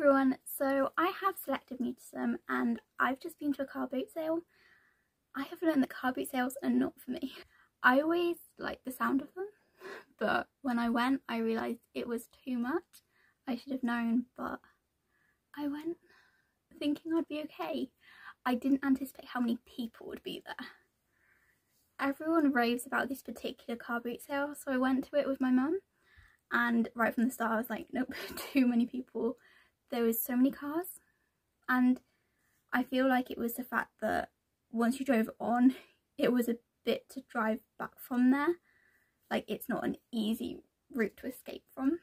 everyone, so I have selective mutism and I've just been to a car boot sale. I have learned that car boot sales are not for me. I always liked the sound of them, but when I went I realised it was too much. I should have known, but I went thinking I'd be okay. I didn't anticipate how many people would be there. Everyone raves about this particular car boot sale, so I went to it with my mum, and right from the start I was like, nope, too many people. There was so many cars, and I feel like it was the fact that once you drove on, it was a bit to drive back from there. Like, it's not an easy route to escape from.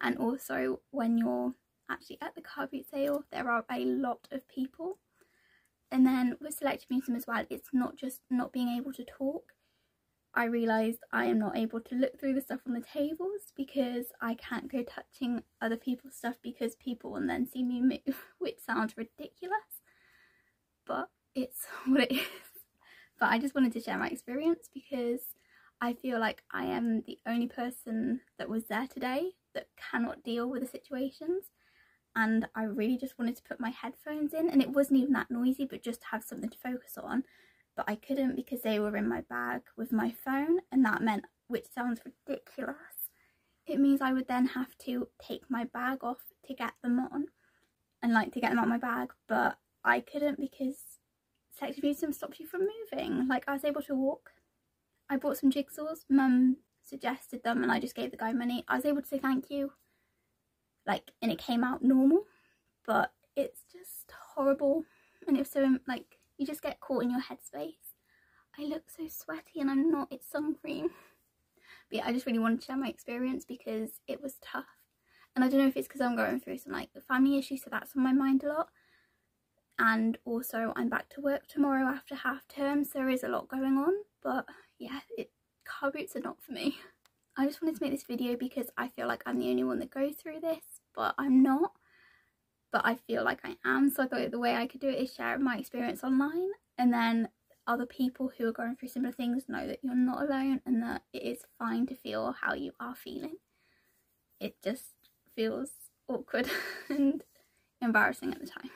And also, when you're actually at the car boot sale, there are a lot of people. And then with selective mutism as well, it's not just not being able to talk. I realised I am not able to look through the stuff on the tables because I can't go touching other people's stuff because people will then see me move, which sounds ridiculous, but it's what it is. But I just wanted to share my experience because I feel like I am the only person that was there today that cannot deal with the situations. And I really just wanted to put my headphones in, and it wasn't even that noisy, but just have something to focus on. But I couldn't because they were in my bag with my phone, and that meant, which sounds ridiculous, it means I would then have to take my bag off to get them on, and like to get them out of my bag, but I couldn't because selective mutism stops you from moving. Like, I was able to walk. I bought some jigsaws, Mum suggested them, and I just gave the guy money. I was able to say thank you. Like, and it came out normal, but it's just horrible. And it's so, like, you just get caught in your headspace. I look so sweaty and I'm not, it's sun cream. But yeah, I just really wanted to share my experience because it was tough. And I don't know if it's because I'm going through some, like, family issues, so that's on my mind a lot. And also I'm back to work tomorrow after half term, so there is a lot going on. But yeah, car boots are not for me. I just wanted to make this video because I feel like I'm the only one that goes through this, but I'm not, but I feel like I am. So I thought the way I could do it is share my experience online, and then other people who are going through similar things know that you're not alone and that it is fine to feel how you are feeling. It just feels awkward and embarrassing at the time.